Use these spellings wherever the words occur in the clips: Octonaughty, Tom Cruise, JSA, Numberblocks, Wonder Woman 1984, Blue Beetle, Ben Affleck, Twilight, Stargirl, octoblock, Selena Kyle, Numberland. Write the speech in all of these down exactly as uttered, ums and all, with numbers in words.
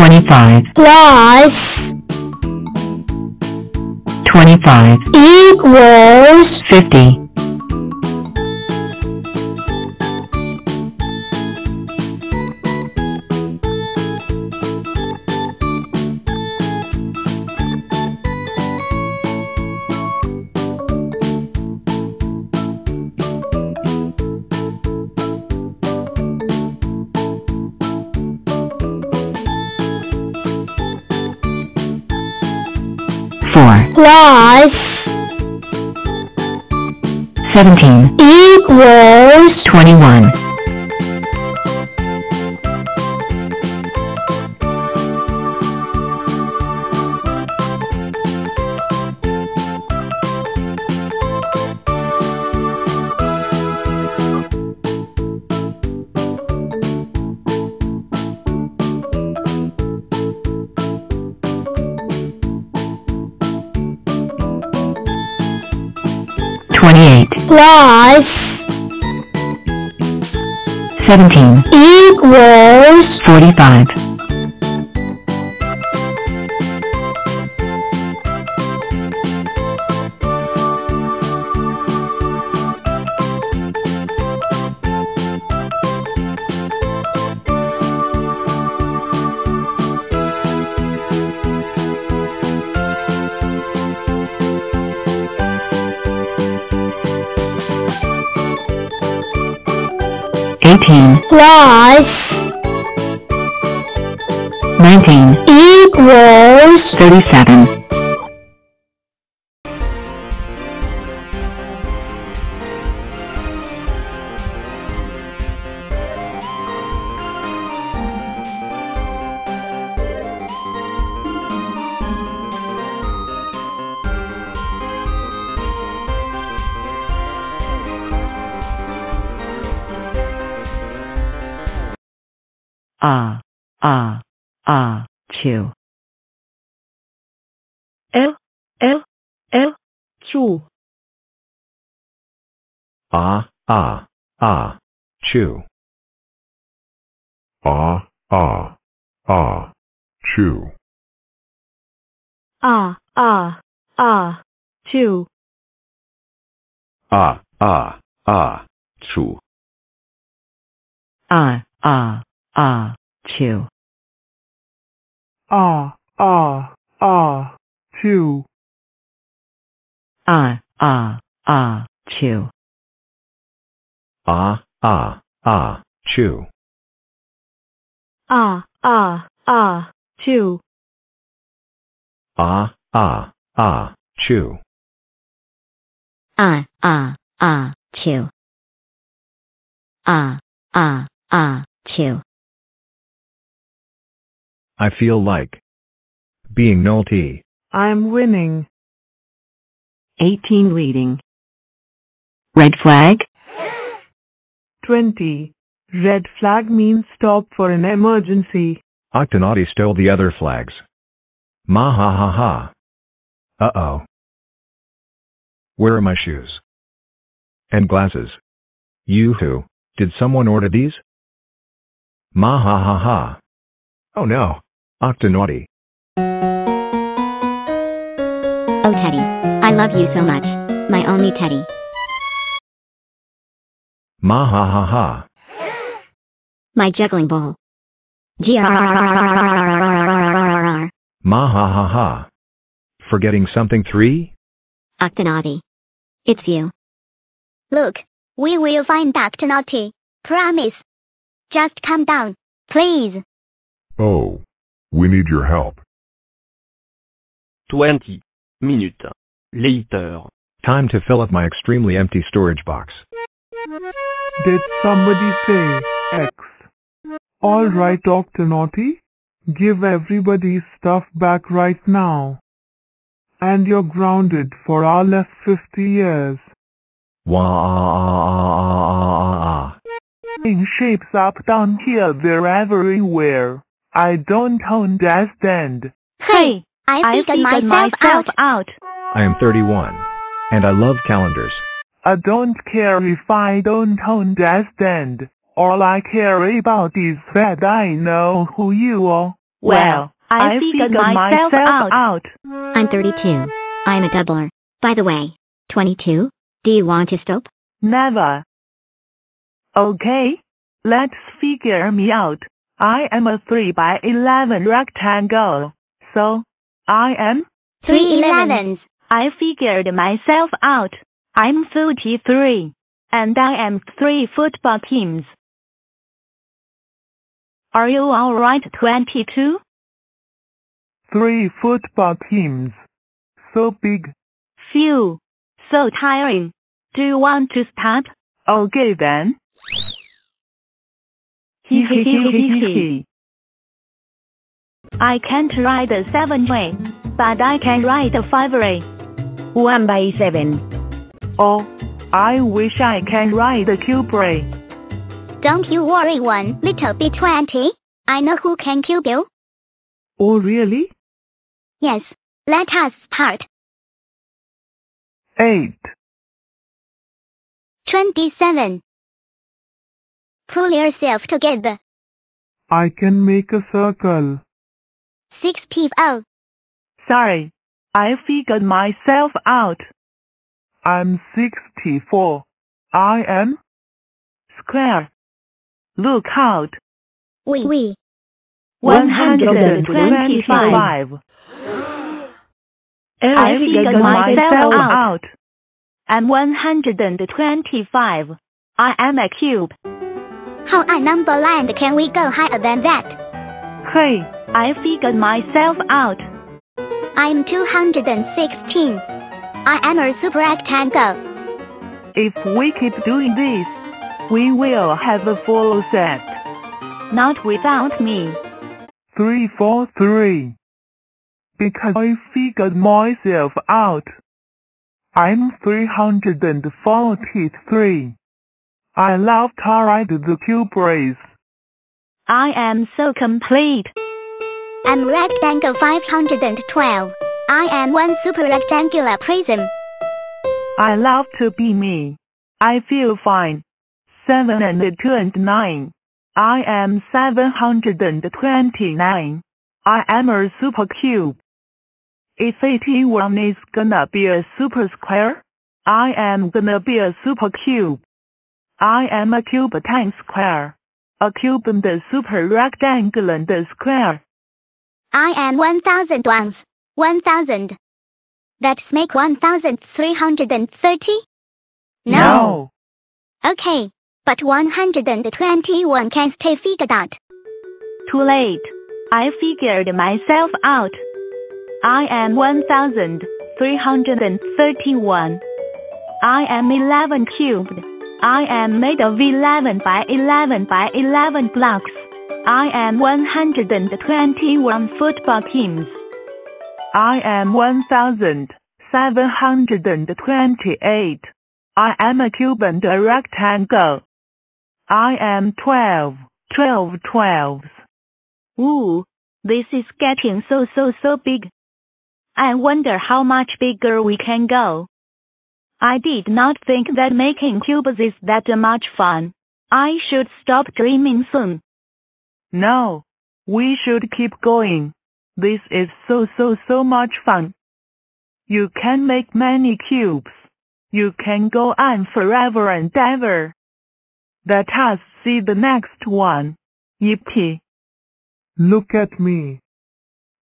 twenty-five plus twenty-five equals fifty. Plus seventeen equals twenty-one. twenty-eight plus seventeen equals forty-five. eighteen plus nineteen equals thirty-seven. Ah, ah, ah, chew. L, L, L, chew. Ah, ah, ah, chew. Ah, ah, ah, chew. Ah, ah, ah, chew. Ah, ah, ah, chew. Ah, ah. Ah, chew. Ah, ah, ah, chew. Ah, ah, ah, chew. Ah, ah, ah, chew. Ah, ah, ah, chew. Ah, ah, ah, chew. Ah, ah, ah, chew. Ah, ah, ah, chew. I feel like being naughty. I'm winning. eighteen leading. Red flag. twenty. Red flag means stop for an emergency. Octonaughty stole the other flags. Ma ha ha ha. Uh-oh. Where are my shoes? And glasses. Yoo-hoo, did someone order these? Ma ha ha ha. Oh no. Octonaughty. Oh Teddy, I love you so much, my only Teddy. Ma ha ha ha. My juggling bowl. Grrrr. Ma ha ha ha. Forgetting something three? Octonaughty, it's you. Look, we will find Octonaughty. Promise. Just come down, please. Oh. We need your help. twenty minutes later. Time to fill up my extremely empty storage box. Did somebody say X? Alright Octonaughty, give everybody's stuff back right now. And you're grounded for our last fifty years. Wah. In shapes up down here, they're everywhere. I don't understand. Hey, I figured myself, myself out. out. I am thirty-one, and I love calendars. I don't care if I don't understand. All I care about is that I know who you are, Well, I figured myself out. I'm thirty-two. I'm a doubler. By the way, twenty-two? Do you want to stop? Never. Okay. Let's figure me out. I am a three by eleven rectangle. So, I am... three elevens. I figured myself out. I'm forty-three. And I am three football teams. Are you alright, twenty-two? Three football teams. So big. Phew. So tiring. Do you want to start? Okay then. Hee hee hee hee hee. I can't ride a seven way, but I can ride a five way. One by seven. Oh, I wish I can ride a cube way. Don't you worry one little bit, twenty. I know who can cube you. Oh really? Yes. Let us start. Eight. Twenty-seven. Pull yourself together. I can make a circle. sixty-four. Sorry, I figured myself out. I'm sixty-four. I am... square. Look out. We. We. one hundred twenty-five. I figured myself out. I'm one hundred twenty-five. I am a cube. How at Numberland can we go higher than that? Hey, I figured myself out. I'm two hundred sixteen. I am a super rectangle. If we keep doing this, we will have a full set. Not without me. three four three. Because I figured myself out. I'm three hundred forty-three. I love to ride the cube race. I am so complete. I'm rectangle five hundred twelve. I am one super rectangular prism. I love to be me. I feel fine. seven and two and nine. I am seven hundred twenty-nine. I am a super cube. If eighty-one is gonna be a super square, I am gonna be a super cube. I am a cube times square. A cube and a super rectangle and a square. I am one thousand ones. one thousand. That make one thousand three hundred thirty? No. No. Okay, but one hundred twenty-one can stay figured out. Too late. I figured myself out. I am one thousand three hundred thirty-one. I am eleven cubed. I am made of eleven by eleven by eleven blocks. I am one hundred twenty-one football teams. I am one thousand seven hundred twenty-eight. I am a cube and a rectangle. I am twelve, twelve twelves. Ooh, this is getting so so so big. I wonder how much bigger we can go. I did not think that making cubes is that much fun. I should stop dreaming soon. No, we should keep going. This is so so so much fun. You can make many cubes. You can go on forever and ever. Let us see the next one. Yippee! Look at me.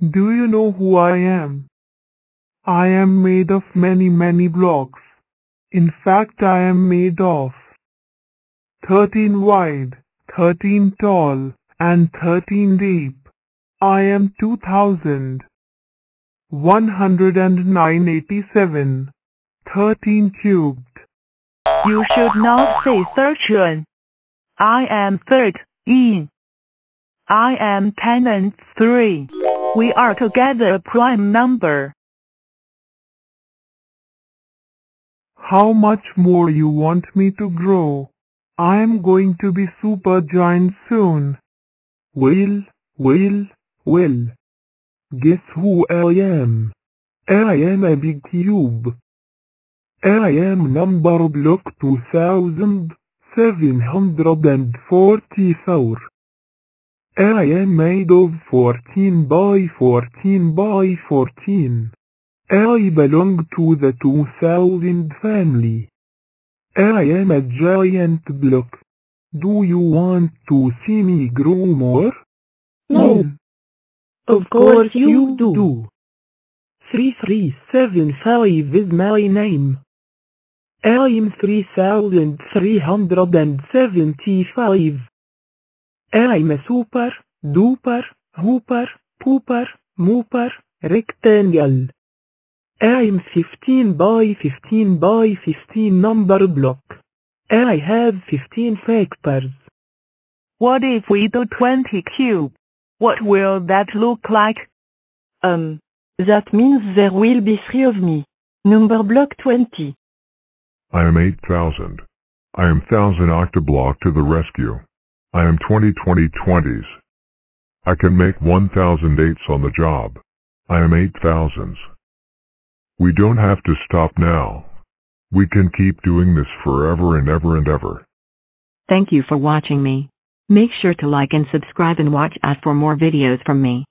Do you know who I am? I am made of many many blocks. In fact, I am made of thirteen wide, thirteen tall, and thirteen deep. I am two thousand one hundred nine eighty-seven, thirteen cubed. You should not say thirteen. I am thirteen. I am ten and three. We are together a prime number. How much more you want me to grow? I am going to be super giant soon. Well, well, well. Guess who I am? I am a big cube. I am number block two thousand seven hundred forty-four. I am made of fourteen by fourteen by fourteen. I belong to the two thousand family. I am a giant block. Do you want to see me grow more? No. Of course you do. three three seven five is my name. I am three thousand three hundred seventy-five. I'm a super, duper, hooper, pooper, mooper, rectangle. I'm fifteen by fifteen by fifteen number block. I have fifteen factors. What if we do twenty cube? What will that look like? Um, that means there will be three of me. Number block twenty. I am eight thousand. I am one thousand octoblock to the rescue. I am twenty twenty twenties. I can make one thousand eights on the job. I am eight thousands. We don't have to stop now. We can keep doing this forever and ever and ever. Thank you for watching me. Make sure to like and subscribe and watch us for more videos from me.